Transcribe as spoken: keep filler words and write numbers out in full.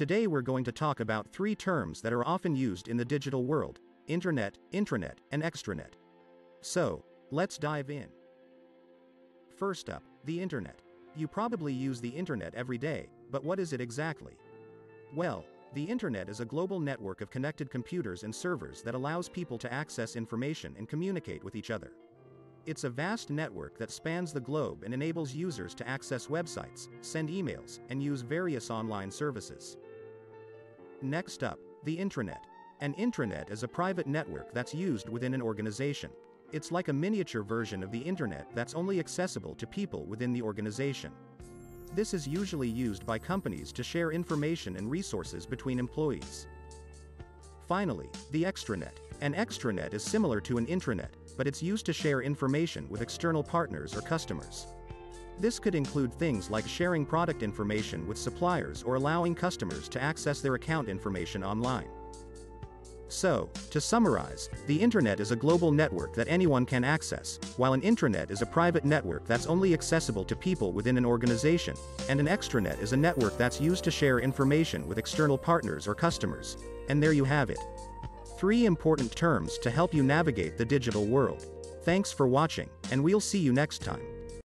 Today we're going to talk about three terms that are often used in the digital world: internet, intranet, and extranet. So, let's dive in. First up, the internet. You probably use the internet every day, but what is it exactly? Well, the internet is a global network of connected computers and servers that allows people to access information and communicate with each other. It's a vast network that spans the globe and enables users to access websites, send emails, and use various online services. Next up, the intranet. An intranet is a private network that's used within an organization. It's like a miniature version of the internet that's only accessible to people within the organization. This is usually used by companies to share information and resources between employees. Finally, the extranet. An extranet is similar to an intranet, but it's used to share information with external partners or customers. This could include things like sharing product information with suppliers or allowing customers to access their account information online. So, to summarize, the internet is a global network that anyone can access, while an intranet is a private network that's only accessible to people within an organization, and an extranet is a network that's used to share information with external partners or customers. And there you have it. Three important terms to help you navigate the digital world. Thanks for watching, and we'll see you next time.